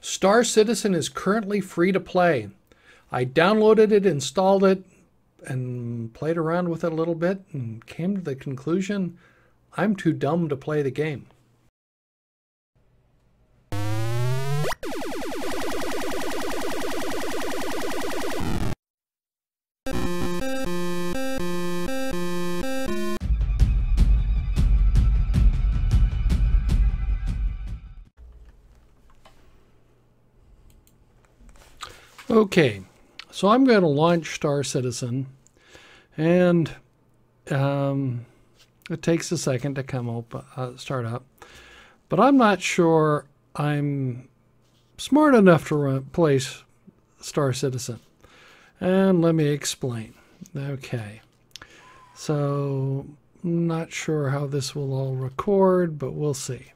Star Citizen is currently free to play. I downloaded it, installed it, and played around with it a little bit and came to the conclusion I'm too dumb to play the game. Okay, so I'm going to launch Star Citizen, and it takes a second to come up, start up, but I'm not sure I'm smart enough to place Star Citizen, and let me explain. Okay, so not sure how this will all record, but we'll see.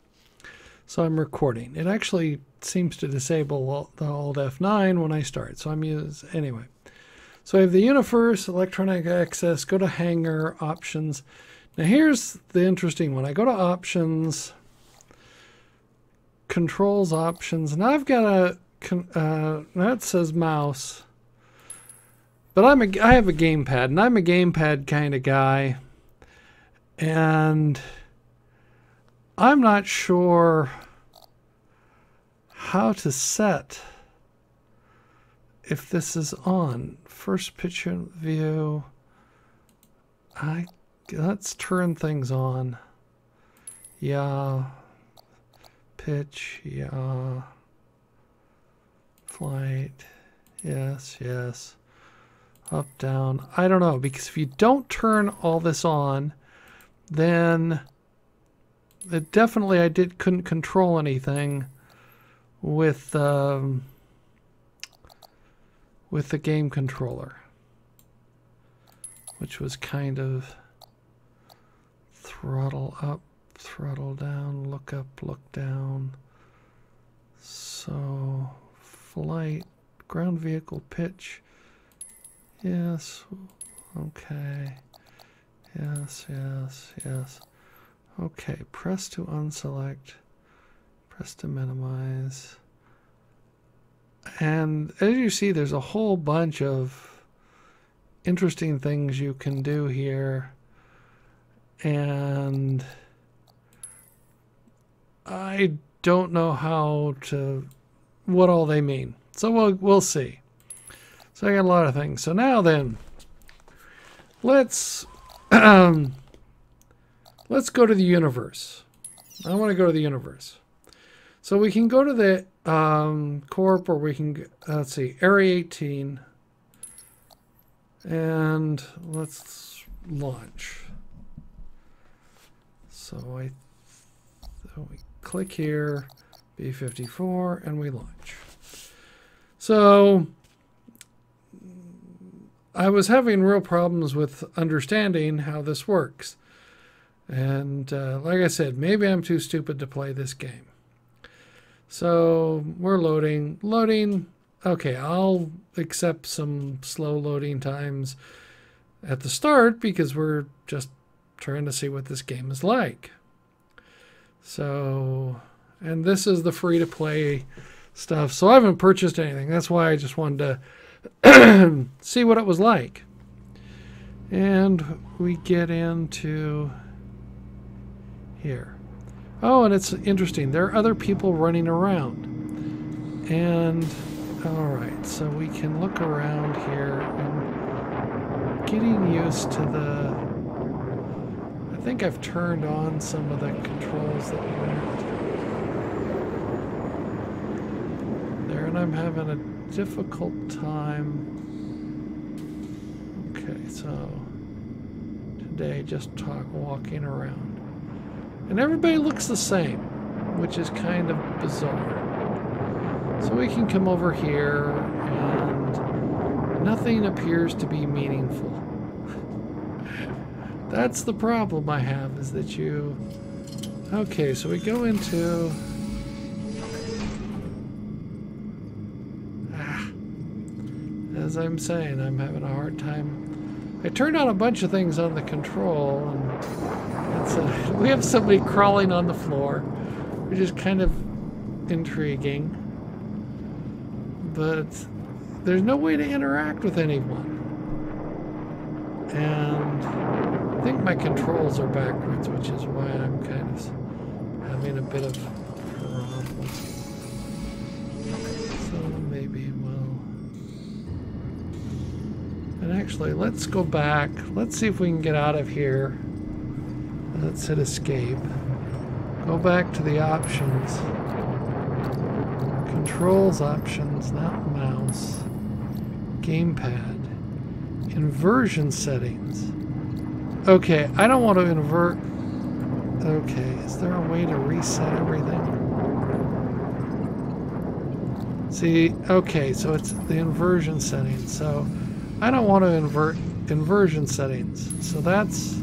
So I'm recording. It actually seems to disable the Alt F9 when I start. So I'm using, anyway. So I have the universe, electronic access, go to hangar, options. Now here's the interesting one. I go to options, controls, options. Now I've got a, now it says mouse, but I have a gamepad, and I'm a gamepad kind of guy. And I'm not sure how to set if this is on. First picture view. Let's turn things on. Yeah. Pitch. Yeah. Flight. Yes. Yes. Up, down. I don't know, because if you don't turn all this on, then it definitely couldn't control anything with the game controller, which was kind of throttle up, throttle down, look up, look down. So flight, ground vehicle, pitch. Yes. Okay. Yes. Yes. Yes. Okay, press to unselect, press to minimize. And as you see, there's a whole bunch of interesting things you can do here. And I don't know how to, what all they mean. So we'll see. So I got a lot of things. So now then, let's go to the universe. I want to go to the universe. So we can go to the corp, or we can, let's see, Area 18. And let's launch. So we click here, B54, and we launch. So I was having real problems with understanding how this works. And like I said, maybe I'm too stupid to play this game. So we're loading, loading. Okay, I'll accept some slow loading times at the start because we're just trying to see what this game is like. So, and this is the free-to-play stuff. So I haven't purchased anything. That's why I just wanted to see what it was like. And we get into here. Oh, and it's interesting. There are other people running around. And, all right, so we can look around here. And getting used to the, I think I've turned on some of the controls that weren't there, and I'm having a difficult time. Okay, so today just walking around. And everybody looks the same, which is kind of bizarre. So we can come over here, and nothing appears to be meaningful. That's the problem I have, is that you... Okay, so we go into... Ah, as I'm saying, I'm having a hard time. I turned on a bunch of things on the control, and... So we have somebody crawling on the floor, which is kind of intriguing. but there's no way to interact with anyone. And I think my controls are backwards, which is why I'm kind of having a bit of problems. So maybe we'll... And actually, let's go back. Let's see if we can get out of here. Let's hit escape. Go back to the options. Controls options, not mouse. Gamepad. Inversion settings. Okay, I don't want to invert. Okay, is there a way to reset everything? See, okay, so it's the inversion settings. So I don't want to invert inversion settings. So that's...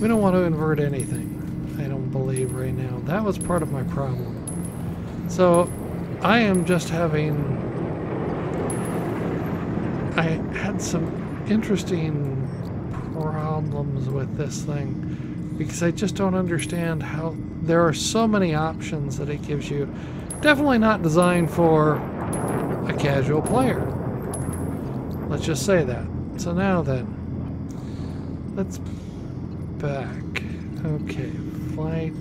We don't want to invert anything, I don't believe, right now. That was part of my problem. So I am just having... I had some interesting problems with this thing because I just don't understand how there are so many options that it gives you. Definitely not designed for a casual player. Let's just say that. So now then, let's back. Okay, flight,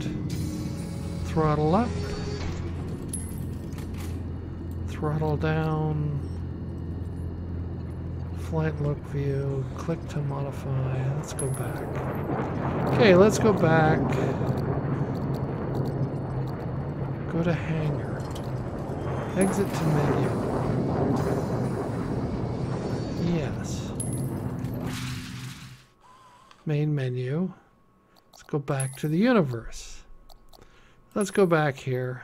throttle up, throttle down. Flight look view, click to modify. Let's go back. Okay, let's go back. Go to hangar. Exit to menu. Yes. Main menu. Let's go back to the universe. Let's go back here.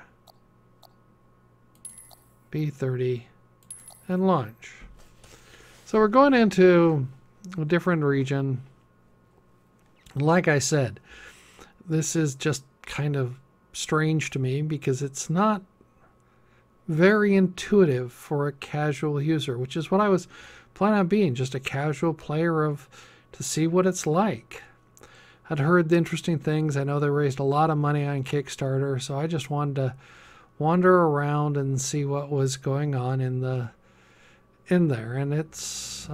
B30 and launch. So we're going into a different region. Like I said, this is just kind of strange to me because it's not very intuitive for a casual user, which is what I was planning on being, just a casual player to see what it's like. I'd heard the interesting things. I know they raised a lot of money on Kickstarter, so I just wanted to wander around and see what was going on in there, and it's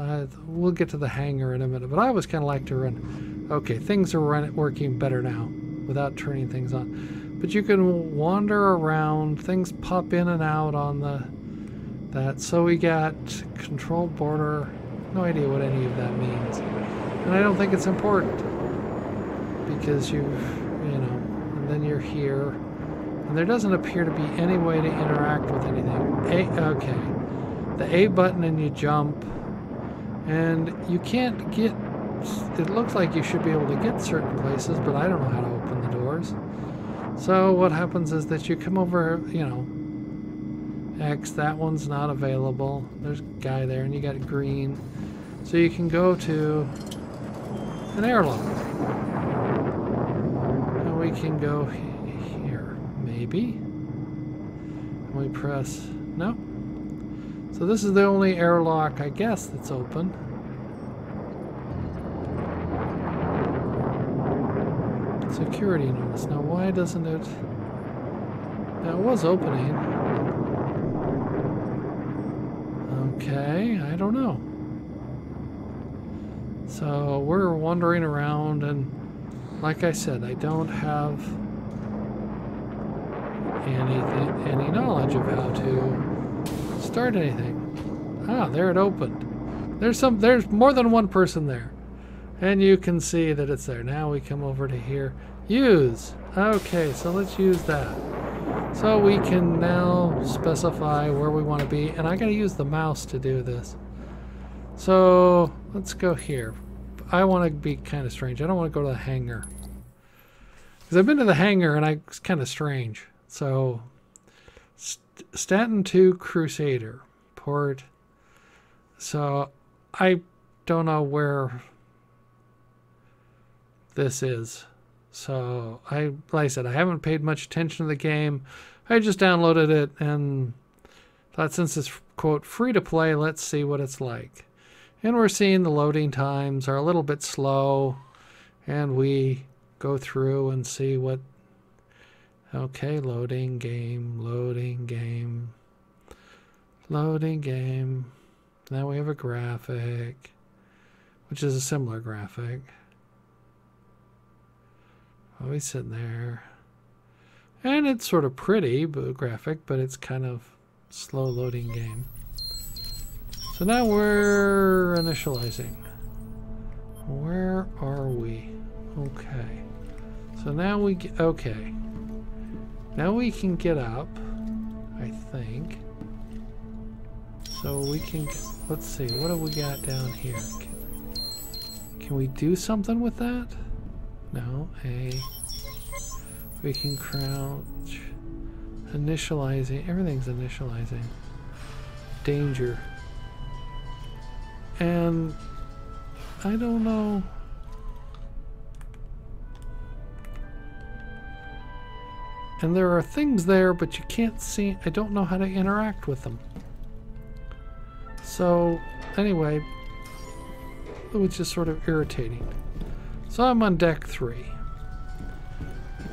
we'll get to the hangar in a minute, but I always kind of like to run. Okay, things are working better now without turning things on, but you can wander around, things pop in and out on that. So we got control border, no idea what any of that means, and I don't think it's important because you know, and then you're here, and there doesn't appear to be any way to interact with anything. Okay, the A button and you jump, and you can't get, it looks like you should be able to get certain places, but I don't know how to open the doors. So what happens is that you come over, you know, X, that one's not available, there's a guy there, and you got green, so you can go to an airlock, and we can go here, maybe, and we press, no. So this is the only airlock, I guess, that's open. Security notice. Now, why doesn't it... Now, it was opening. Okay, I don't know. So we're wandering around, and like I said, I don't have any knowledge of how to start anything. Ah, there it opened. There's more than one person there, and you can see that it's there. Now we come over to here. Use. Okay, so let's use that. So we can now specify where we want to be, and I gotta use the mouse to do this. So let's go here. I want to be kind of strange. I don't want to go to the hangar because I've been to the hangar and it's kind of strange. So Staten 2 Crusader port. So I don't know where this is. So like I said, I haven't paid much attention to the game. I just downloaded it and thought, since it's quote free to play, let's see what it's like. And we're seeing the loading times are a little bit slow, and we go through and see what... Okay, loading game, Loading game. Now we have a graphic, which is a similar graphic. Always sitting there. And it's sort of pretty but graphic, but it's kind of slow loading game. So now we're initializing. Where are we? Okay. So now we get, okay. Now we can get up, I think. So we can, let's see, what have we got down here? Can we do something with that? No, A. We can crouch. Initializing. Everything's initializing. Danger. And I don't know. And there are things there, but you can't see. I don't know how to interact with them. So, anyway, it was just sort of irritating. So I'm on deck 3.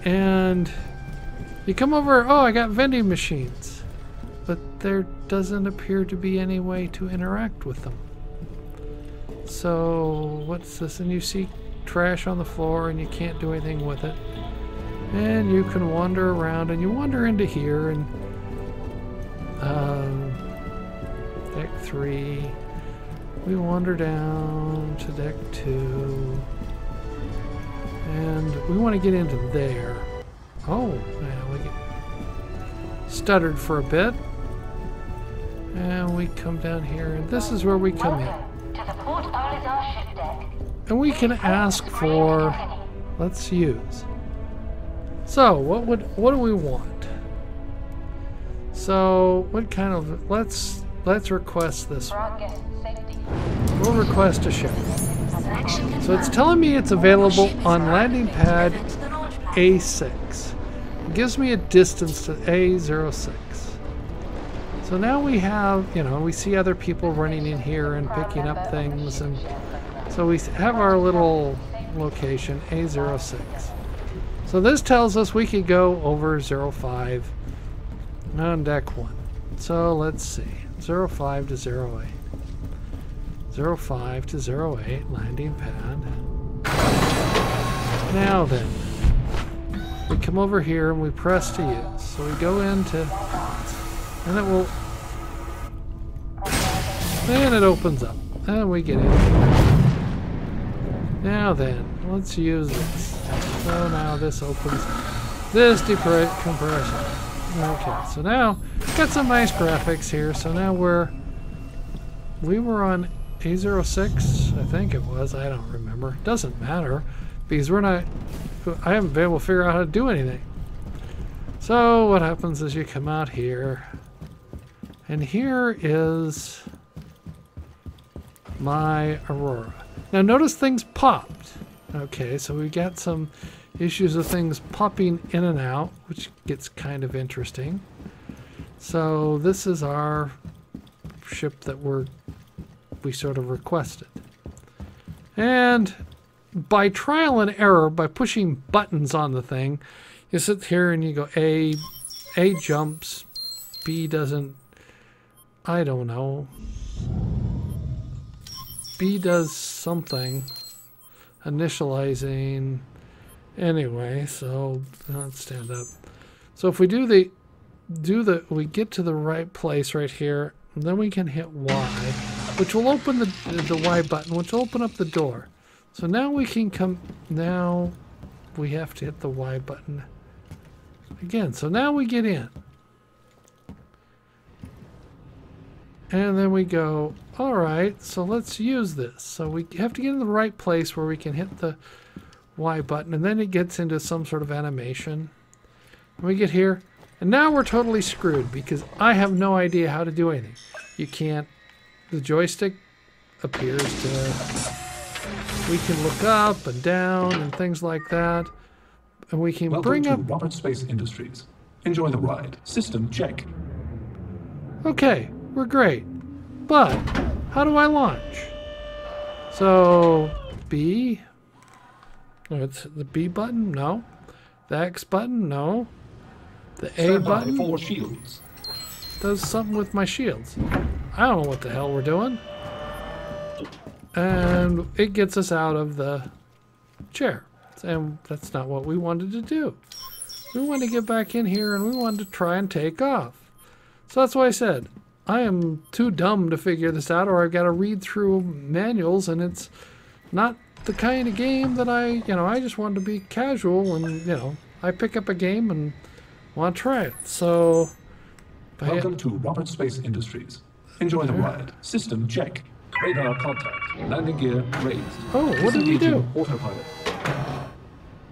And you come over, oh, I got vending machines. But there doesn't appear to be any way to interact with them. So, what's this? And you see trash on the floor and you can't do anything with it. And you can wander around and you wander into here and deck 3. We wander down to deck 2. And we want to get into there. Oh, man, we get stuttered for a bit. And we come down here, and this is where we come in. To the Port Alizar ship deck. And we can ask for, let's use. So, what do we want? So, what kind of, let's request this one. We'll request a ship. So it's telling me it's available on landing pad A6. It gives me a distance to A06. So now we have, you know, we see other people running in here and picking up things, and so we have our little location A06. So this tells us we could go over 05 on deck 1. So let's see, 05 to 08. 05 to 08 landing pad. Now then, we come over here and we press to use. So we go into, and it will, then it opens up, and we get in. Now then, let's use this. So now this opens this decompression. Okay, so now got some nice graphics here. So now we were on A06, I think it was. I don't remember. Doesn't matter because we're not. I haven't been able to figure out how to do anything. So what happens is you come out here, and here is my Aurora. Now notice things popped. Okay, so we got some issues of things popping in and out, which gets kind of interesting. So this is our ship that we sort of requested. And by trial and error, by pushing buttons on the thing, you sit here and you go A jumps, B doesn't, I don't know. B does something, initializing. Anyway, so let's stand up. So if we do the we get to the right place right here, and then we can hit Y, which will open the Y button, which will open up the door. So now we can come, now we have to hit the Y button again. So now we get in. And then we go, all right, so let's use this. So we have to get in the right place where we can hit the Y button, and then it gets into some sort of animation. And we get here, and now we're totally screwed because I have no idea how to do anything. You can't, the joystick appears to, we can look up and down and things like that. And we can bring up Robert Space Industries. Enjoy the ride. System check. Okay, we're great. But how do I launch? So B. It's the B button? No. The X button? No. The A button? Four shields. does something with my shields. I don't know what the hell we're doing. And it gets us out of the chair. And that's not what we wanted to do. We wanted to get back in here and we wanted to try and take off. So that's why I said, I am too dumb to figure this out, or I've got to read through manuals, and it's not the kind of game that I just wanted to be casual, and, I pick up a game and want to try it. So... Welcome to Robert Space Industries. Enjoy the ride. System check. Radar contact. Landing gear raised. Oh, what did we do? Autopilot.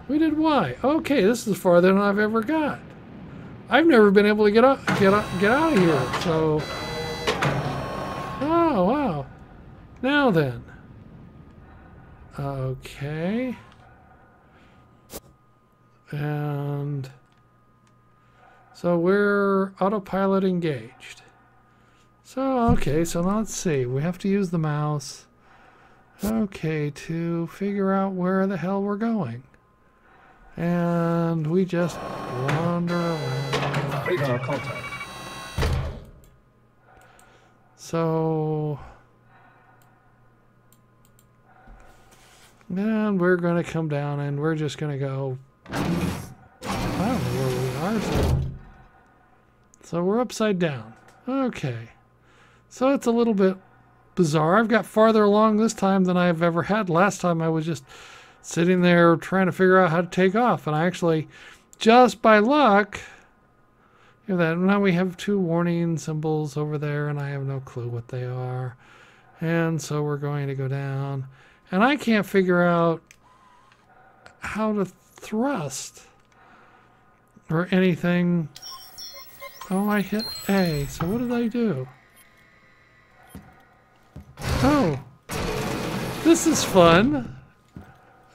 We did Y. Okay, this is farther than I've ever got. I've never been able to get out of here, so... Oh, wow. Now then. Okay. And... So we're autopilot engaged. So, okay, so now let's see. We have to use the mouse. Okay, to figure out where the hell we're going. And we just wander around. Radar contact. So... And we're going to come down and we're just going to go... I don't know where we are, so we're upside down. Okay. So it's a little bit bizarre. I've got farther along this time than I've ever had. Last time I was just... sitting there trying to figure out how to take off, and I actually, just by luck, hear that. Now we have two warning symbols over there, and I have no clue what they are. And so we're going to go down, and I can't figure out how to thrust or anything. Oh, I hit A. So what did I do? Oh, this is fun.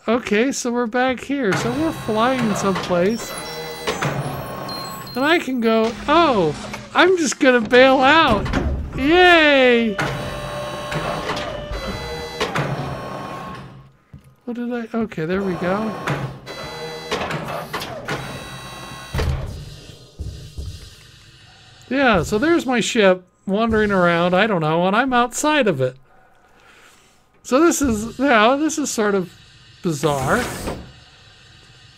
Okay, so we're back here. So we're flying someplace. And I can go, oh, I'm just going to bail out. Yay! What did I, okay, there we go. Yeah, so there's my ship wandering around, I don't know, and I'm outside of it. So this is, now, this is sort of bizarre.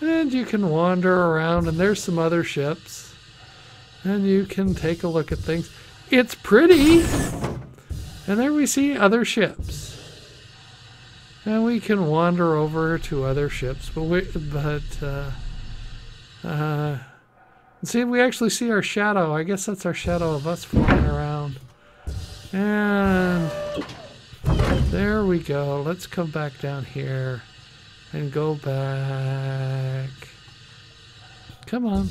And you can wander around, and there's some other ships, and you can take a look at things. It's pretty. And there we see other ships, and we can wander over to other ships, but see, we actually see our shadow. I guess that's our shadow of us flying around. And there we go. Let's come back down here. And go back. Come on.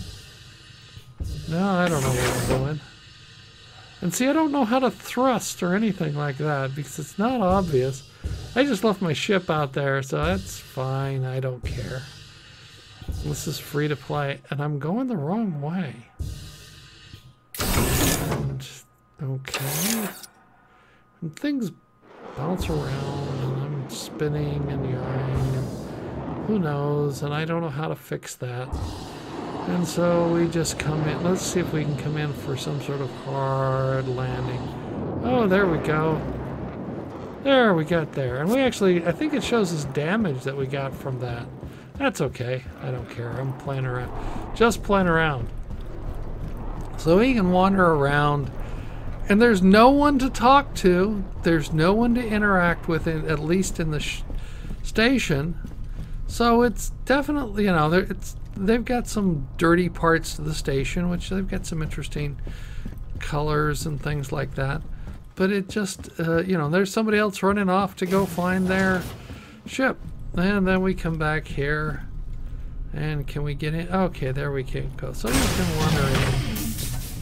No, I don't know where I'm going. And see, I don't know how to thrust or anything like that because it's not obvious. I just left my ship out there, so that's fine. I don't care. This is free to play, and I'm going the wrong way. And, okay. And things bounce around, and I'm spinning and yawning. Who knows, and I don't know how to fix that. And so we just come in. Let's see if we can come in for some sort of hard landing. Oh, there we go. There, we got there. And we actually, I think it shows us damage that we got from that. That's okay. I don't care. I'm playing around. Just playing around. So we can wander around. And there's no one to talk to. There's no one to interact with, at least in the station. So it's definitely, they've got some dirty parts to the station, which they've got some interesting colors and things like that. But it just, there's somebody else running off to go find their ship. And then we come back here. And can we get in? Okay, there we can go. So you can wander in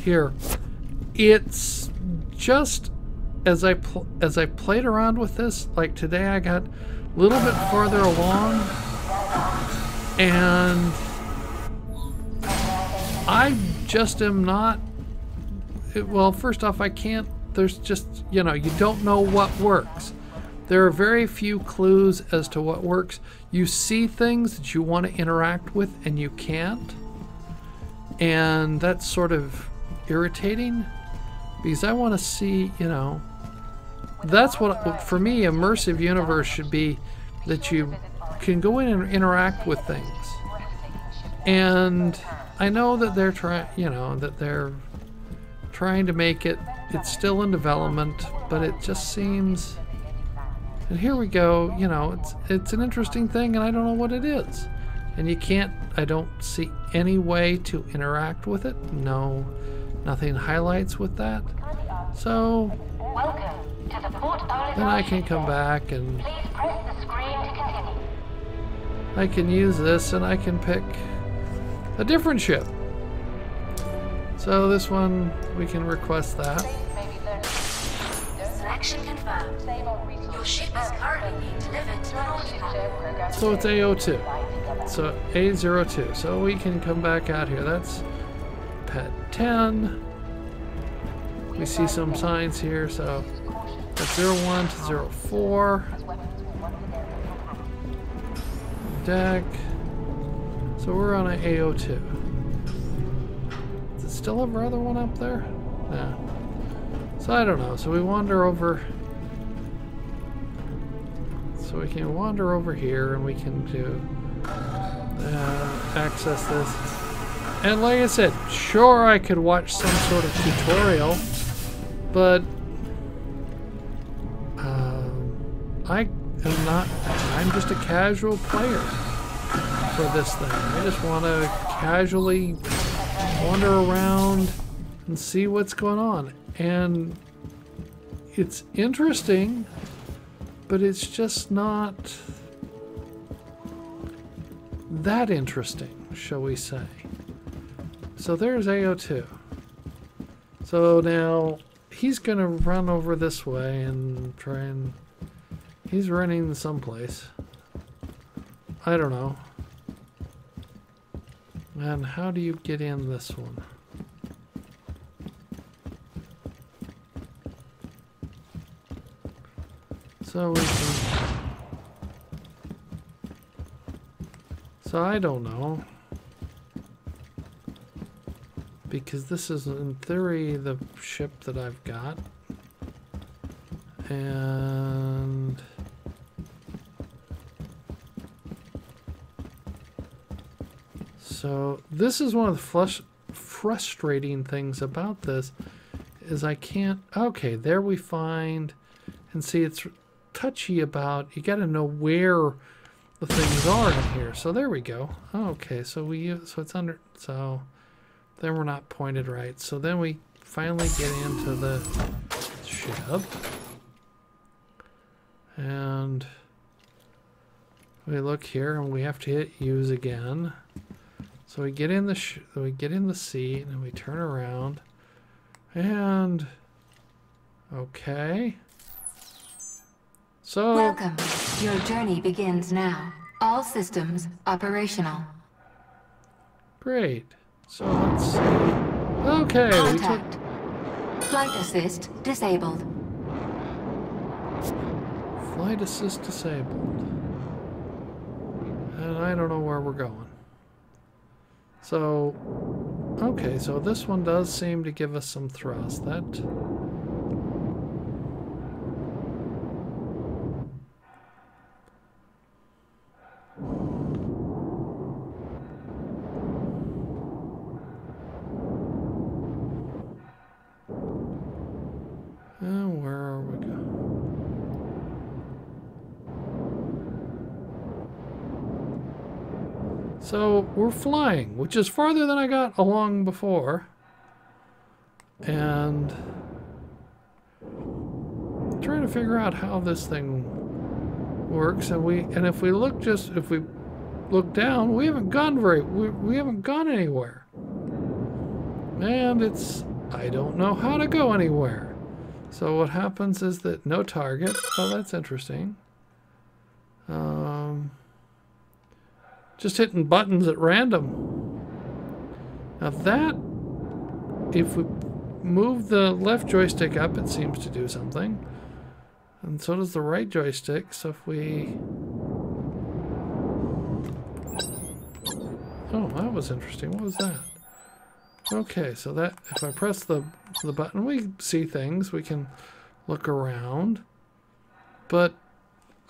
here. It's just, as I played around with this, like today I got a little bit farther along. And I just am not, well, first off, I can't, there's just, you don't know what works. There are very few clues as to what works. You see things that you want to interact with and you can't. And that's sort of irritating. because I want to see, you know, that's what, for me, immersive universe should be, that you can go in and interact with things. And I know that they're trying, you know, that they're trying to make it, it's still in development, but it just seems, and here we go, you know, it's an interesting thing and I don't know what it is. And you can't, I don't see any way to interact with it. No, nothing highlights with that. So, then I can come back and I can use this and I can pick a different ship. So this one, we can request that. Selection confirmed. Your ship is currently being delivered to Oblivion. So it's A02. So A02. So we can come back out here. That's pet 10. We see some signs here, so that's 01 to 04. Deck. So we're on an A02. Does it still have our other one up there? Yeah. So I don't know. So we wander over. So we can wander over here and we can do access this. And like I said, sure, I could watch some sort of tutorial, but I'm just a casual player for this thing. I just want to casually wander around and see what's going on. And it's interesting, but it's just not that interesting, shall we say. So there's AO2. So now he's going to run over this way and try and... He's running someplace. I don't know. And how do you get in this one? So we can... So I don't know. Because this is, in theory, the ship that I've got. And... So this is one of the frustrating things about this is I can't... Okay, there we find... And see, it's touchy about... You got to know where the things are in here. So there we go. Okay, so we use... So it's under... So then we're not pointed right. So then we finally get into the ship. And we look here and we have to hit use again. So we get in the seat and we turn around and okay. So welcome. Your journey begins now. All systems operational. Great. So let's see. Okay. Contact. Flight assist disabled. Flight assist disabled. And I don't know where we're going. So, okay, so this one does seem to give us some thrust. That. And where are we going? So we're flying, which is farther than I got along before. And I'm trying to figure out how this thing works. And if we look down, we haven't gone we haven't gone anywhere. And I don't know how to go anywhere. So what happens is that no target. Oh, that's interesting. Just hitting buttons at random. Now that, if we move the left joystick up, it seems to do something. And so does the right joystick. So if we... Oh, that was interesting. What was that? Okay, so that if I press the button, we see things. We can look around, but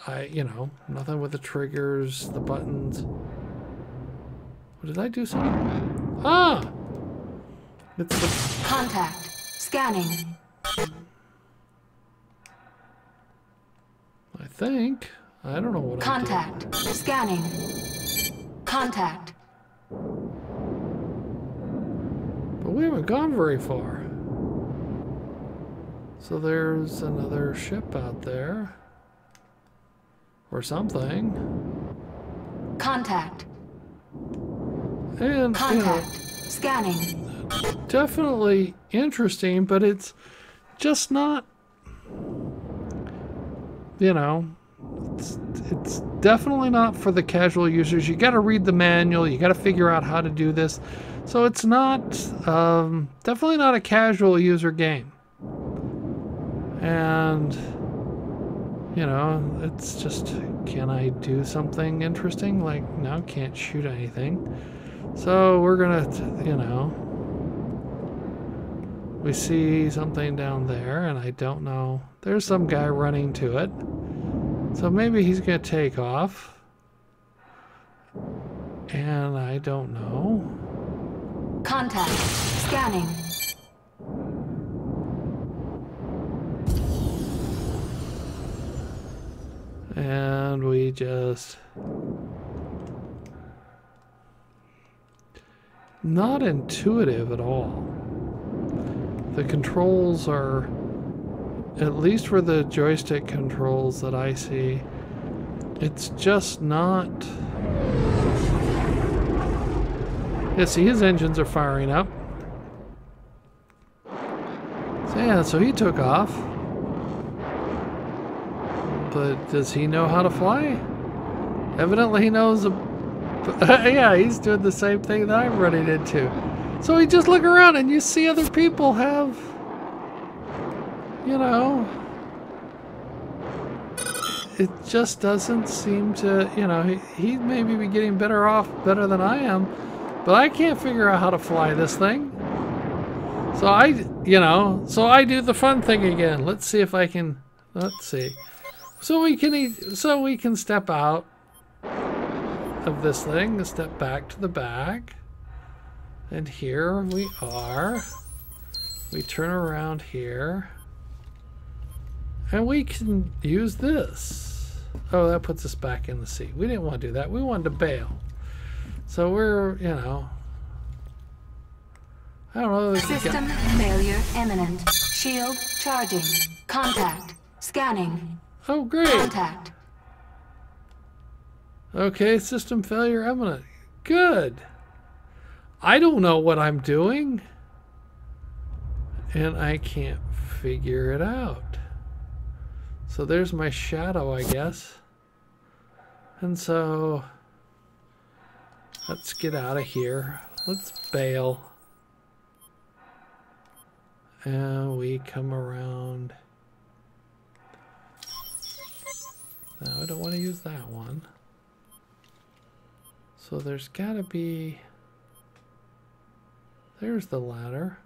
I, you know, nothing with the triggers, the buttons. What did I do? Something? Ah, it's the contact scanning. I think I don't know what. Contact I did. Scanning. Contact. But we haven't gone very far. So there's another ship out there. Or something. Contact. And contact. You know, scanning. Definitely interesting, but it's just not, you know, it's definitely not for the casual users. You got to read the manual. You got to figure out how to do this. So it's not, definitely not a casual user game. And, you know, it's just, can I do something interesting? Like, no, can't shoot anything. So we're going to, you know, we see something down there, and I don't know. There's some guy running to it. So maybe he's going to take off. And I don't know. Contact. Scanning. And we just... Not intuitive at all. The controls are... At least for the joystick controls that I see, it's just not... Yeah, see, his engines are firing up. So, yeah, so he took off. But does he know how to fly? Evidently he knows... yeah, he's doing the same thing that I'm running into. So you just look around and you see other people have... You know, it just doesn't seem to, you know, he may be getting better than I am, but I can't figure out how to fly this thing. So I do the fun thing again. Let's see if I can, let's see. So we can step out of this thing and step back to the back. And here we are. We turn around here. And we can use this. Oh, that puts us back in the seat. We didn't want to do that. We wanted to bail. So we're, you know... I don't know... System failure imminent. Shield charging. Contact. Scanning. Oh, great. Contact. Okay, system failure imminent. Good. I don't know what I'm doing. And I can't figure it out. So there's my shadow, I guess. And so let's get out of here. Let's bail. And we come around. No, I don't want to use that one. So there's got to be... There's the ladder.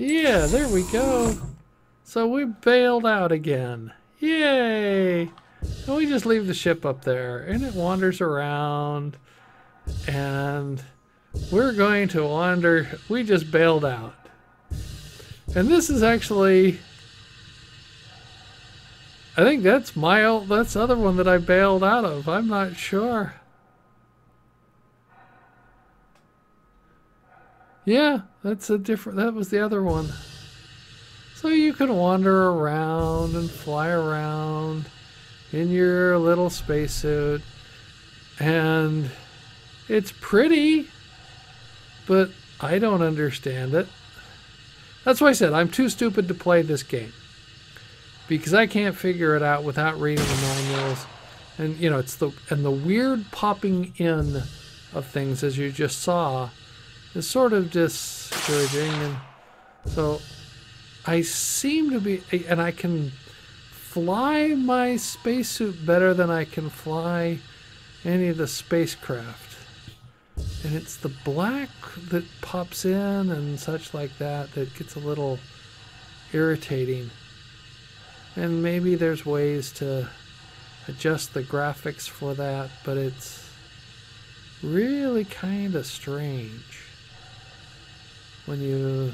Yeah, there we go. So we bailed out again. Yay! And we just leave the ship up there, and it wanders around, and we're going to wander. We just bailed out. And this is actually, I think that's my old, that's the other one that I bailed out of. I'm not sure. Yeah, that's a different, that was the other one. So you can wander around and fly around in your little spacesuit. And it's pretty, but I don't understand it. That's why I said I'm too stupid to play this game. Because I can't figure it out without reading the manuals. And, you know, it's the, and the weird popping in of things, as you just saw, is sort of discouraging. And so I seem to be, and I can fly my spacesuit better than I can fly any of the spacecraft. And it's the black that pops in and such like that that gets a little irritating. And maybe there's ways to adjust the graphics for that, but it's really kind of strange when you...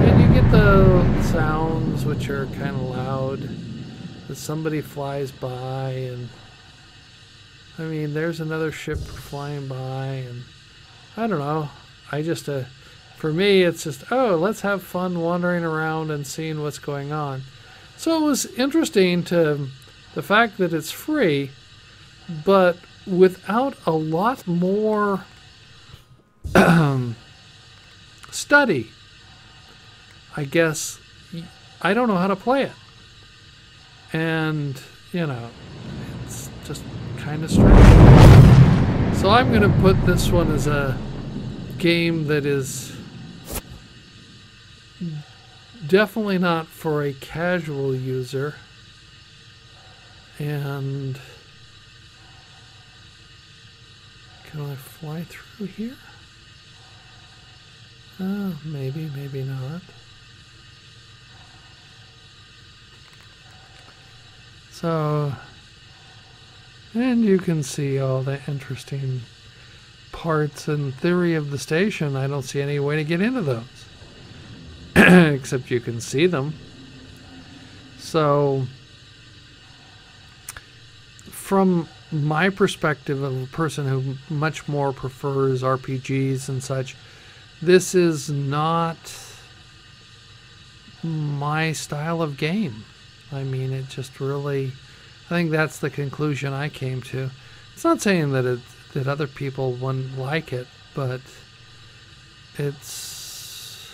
And you get the sounds, which are kind of loud, as somebody flies by, and... I mean, there's another ship flying by, and I don't know. I just, for me, it's just, oh, let's have fun wandering around and seeing what's going on. So it was interesting to the fact that it's free, but without a lot more study, I guess. I don't know how to play it. And, you know, it's just... kind of strange. So I'm going to put this one as a game that is definitely not for a casual user, and can I fly through here? Oh, maybe, maybe not. So and you can see all the interesting parts and theory of the station. I don't see any way to get into those. Except you can see them. So, from my perspective of a person who much more prefers RPGs and such, this is not my style of game. I mean, it just really... I think that's the conclusion I came to. It's not saying that that other people wouldn't like it, but it's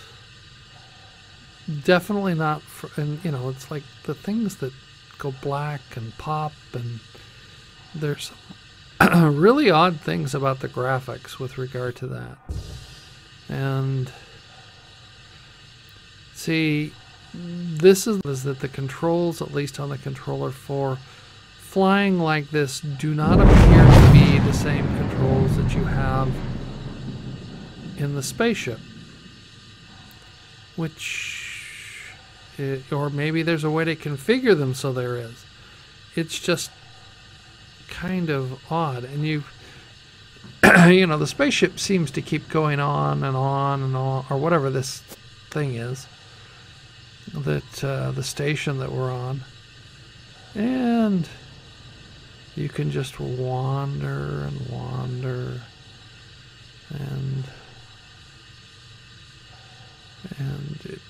definitely not for, and you know, it's like the things that go black and pop, and there's some really odd things about the graphics with regard to that. And see, this is that the controls, at least on the controller 4, flying like this do not appear to be the same controls that you have in the spaceship. Which, or maybe there's a way to configure them so there is. It's just kind of odd. And you, you know, the spaceship seems to keep going on and on and on, or whatever this thing is, that the station that we're on. And you can just wander and wander and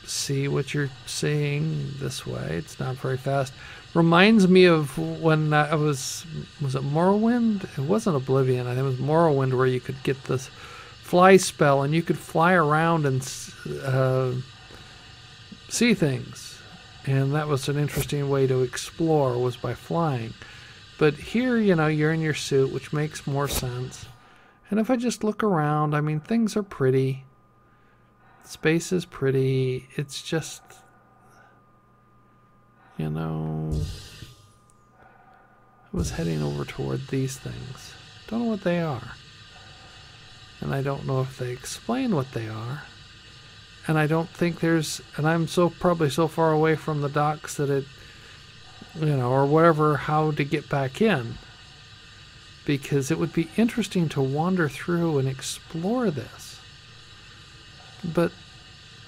see what you're seeing this way. It's not very fast. Reminds me of when I was it Morrowind? It wasn't Oblivion. I think it was Morrowind, where you could get this fly spell and you could fly around and see things, and that was an interesting way to explore, was by flying. But here, you know, you're in your suit, which makes more sense. And if I just look around, I mean, things are pretty, space is pretty, it's just, you know, I was heading over toward these things. Don't know what they are, and I don't know if they explain what they are. And I don't think there's, and I'm so probably so far away from the docks that it, you know, or whatever, how to get back in. Because it would be interesting to wander through and explore this. But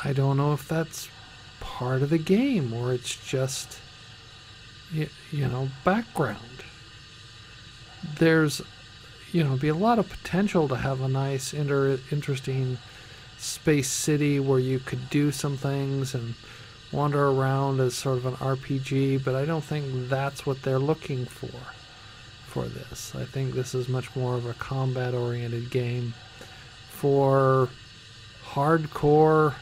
I don't know if that's part of the game or it's just, you know, background. There's, you know, be a lot of potential to have a nice, interesting space city where you could do some things and wander around as sort of an RPG, but I don't think that's what they're looking for this. I think this is much more of a combat-oriented game for hardcore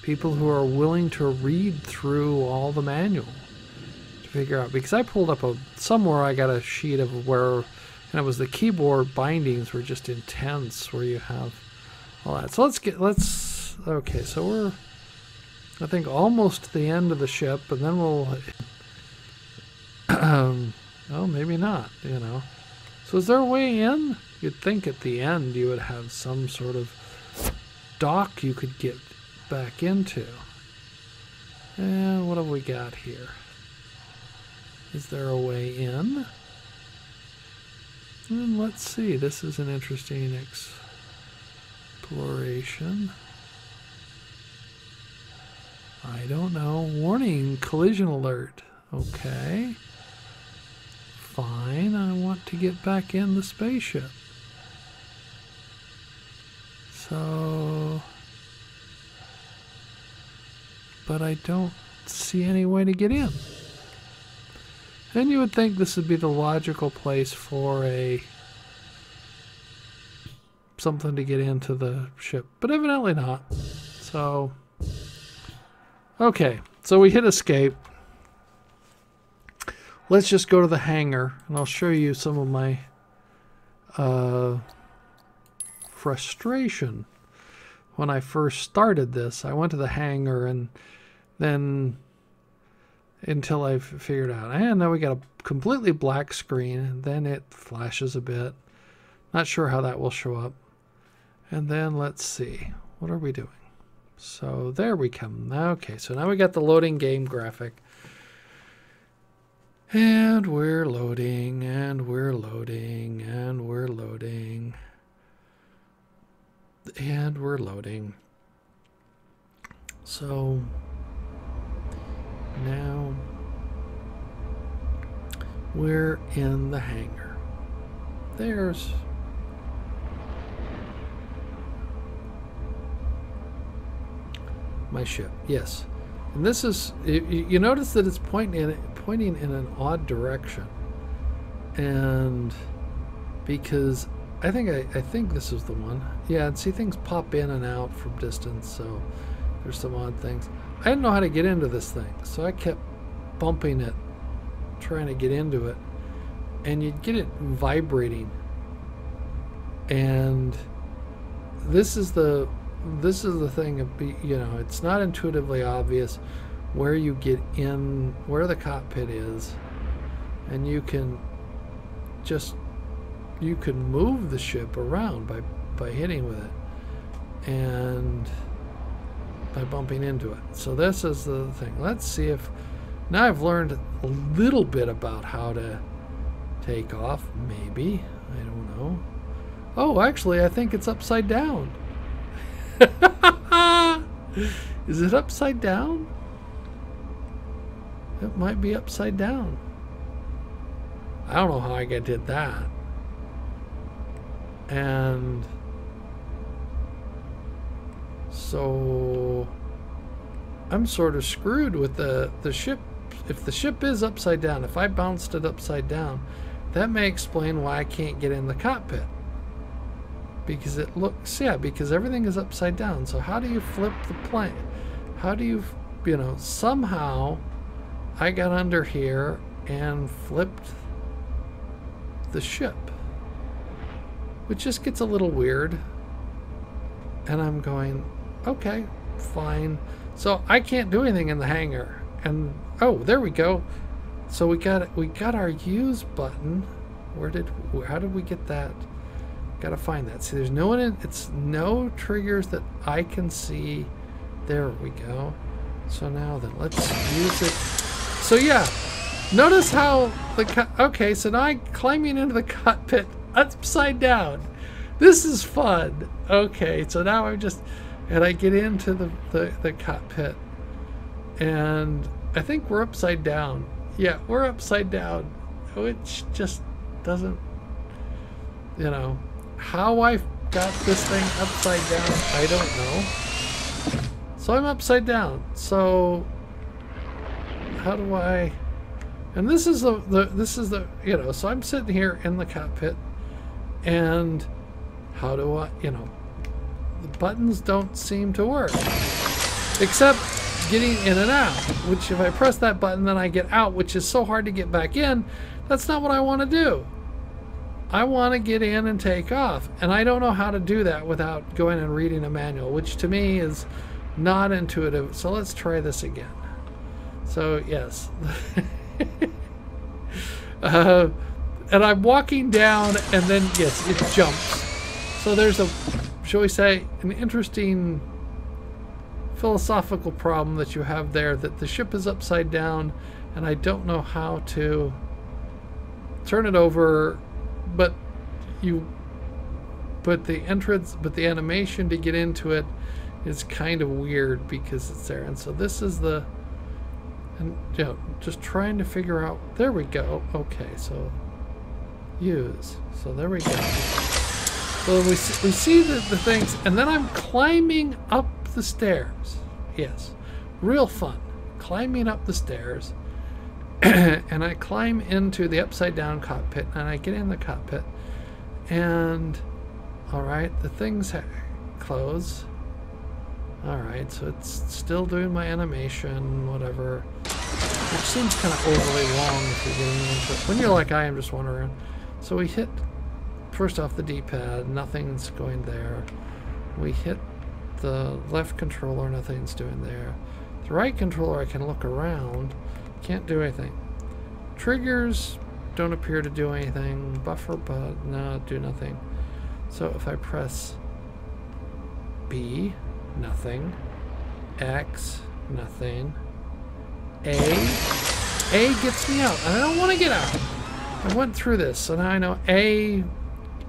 people who are willing to read through all the manual to figure out. Because I pulled up somewhere I got a sheet of where, and it was the keyboard bindings were just intense, where you have all that. So let's okay, so we're, I think, almost to the end of the ship, and then we'll, oh, maybe not, you know. So is there a way in? You'd think at the end you would have some sort of dock you could get back into. And what have we got here? Is there a way in? And let's see, this is an interesting exploration. I don't know. Warning, collision alert. Okay. Fine, I want to get back in the spaceship. So... but I don't see any way to get in. And you would think this would be the logical place for a... something to get into the ship, but evidently not. So... okay, so we hit escape. Let's just go to the hangar, and I'll show you some of my frustration. When I first started this, I went to the hangar, and then until I figured out, and now we got a completely black screen, and then it flashes a bit. Not sure how that will show up. And then let's see, what are we doing? So there we come. Okay, so now we got the loading game graphic. And we're loading, and we're loading, and we're loading. And we're loading. So now we're in the hangar. There's... my ship, yes. And this is, you notice that it's pointing in an odd direction. And because I think this is the one. Yeah, and see, things pop in and out from distance, so there's some odd things. I didn't know how to get into this thing, so I kept bumping it, trying to get into it, and you'd get it vibrating. And this is the thing, you know, it's not intuitively obvious where you get in, where the cockpit is, and you can just, you can move the ship around by hitting with it and by bumping into it. So this is the thing. Let's see if, now I've learned a little bit about how to take off, maybe, I don't know. Oh, actually, I think it's upside down. Is it upside down? It might be upside down. I don't know how I did that. And so I'm sort of screwed with the ship. If the ship is upside down, if I bounced it upside down, that may explain why I can't get in the cockpit. Because it looks, yeah, because everything is upside down. So how do you flip the plane? How do you, you know, somehow I got under here and flipped the ship, which just gets a little weird. And I'm going, okay, fine. So I can't do anything in the hangar. And oh, there we go. So we got our use button. How did we get that? Gotta find that. See, there's no one in, it's no triggers that I can see. There we go. So now then, let's use it. So yeah, notice how okay, so now I'm climbing into the cockpit upside down. This is fun. Okay, so now I'm just, and I get into the cockpit, and I think we're upside down. Yeah, we're upside down, which just doesn't, you know, how I've got this thing upside down, I don't know. So I'm upside down. So how do I? And this is the you know. So I'm sitting here in the cockpit, and how do I? You know, the buttons don't seem to work, except getting in and out. Which if I press that button, then I get out, which is so hard to get back in. That's not what I want to do. I want to get in and take off, and I don't know how to do that without going and reading a manual, which to me is not intuitive. So let's try this again. So yes, And I'm walking down, and then, yes, it jumps. So there's a, shall we say, an interesting philosophical problem that you have there, that the ship is upside down, and I don't know how to turn it over, but you put the entrance, but the animation to get into it is kind of weird because it's there. And so this is the, and you know, just trying to figure out, there we go. Okay, so use, so there we go. So we see the things, and then I'm climbing up the stairs. Yes, real fun, climbing up the stairs. And I climb into the upside down cockpit, and I get in the cockpit, and all right, the things close. All right, so it's still doing my animation, whatever, which seems kind of overly long if you're getting into it. When you're like I am, just wandering. So we hit first off the D-pad, nothing's going there. We hit the left controller, nothing's doing there. The right controller, I can look around, can't do anything. Triggers don't appear to do anything. Buffer, but no, do nothing. So if I press B, nothing. X, nothing. A gets me out, and I don't want to get out. I went through this, so now I know A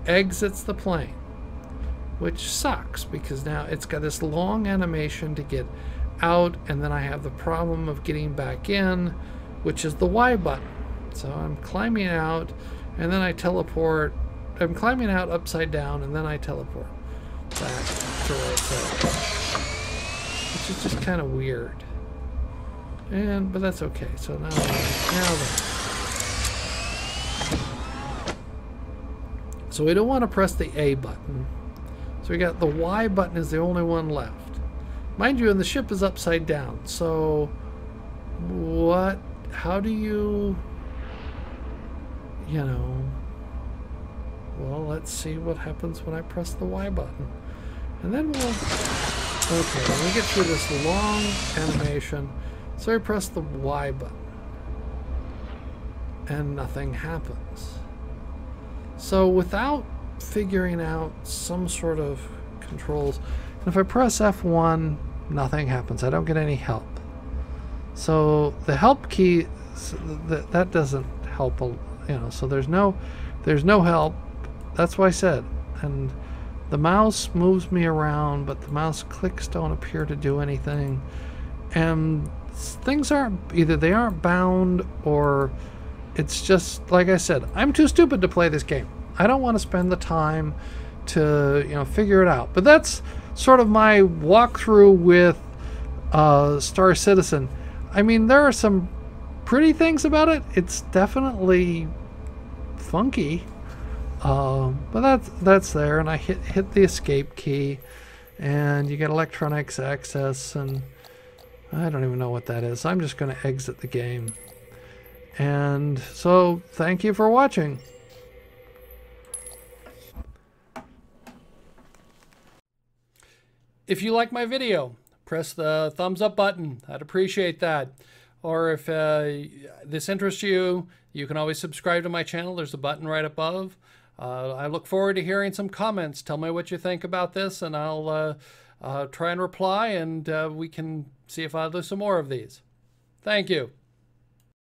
exits the plane, which sucks because now it's got this long animation to get out, and then I have the problem of getting back in, which is the Y button. So I'm climbing out, and then I teleport. I'm climbing out upside down, and then I teleport back to right side, which is just kind of weird. And but that's okay. So now, so we don't want to press the A button. So we got the Y button is the only one left. Mind you, and the ship is upside down. So what, how do you, you know, well, let's see what happens when I press the Y button. And then we'll, okay, let me get through this long animation. So I press the Y button and nothing happens. So without figuring out some sort of controls, and if I press F1, nothing happens. I don't get any help. So the help key, that doesn't help, you know. So there's no help. That's what I said. And the mouse moves me around, but the mouse clicks don't appear to do anything. And things aren't, either they aren't bound, or it's just, like I said, I'm too stupid to play this game. I don't want to spend the time to, you know, figure it out. But that's sort of my walkthrough with Star Citizen. I mean, there are some pretty things about it. It's definitely funky, but that's there. And I hit the escape key, and you get electronics access, and I don't even know what that is. I'm just going to exit the game. And so, thank you for watching. If you like my video, press the thumbs up button. I'd appreciate that. Or if this interests you, you can always subscribe to my channel. There's a button right above. I look forward to hearing some comments. Tell me what you think about this, and I'll try and reply, and we can see if I'll do some more of these. Thank you.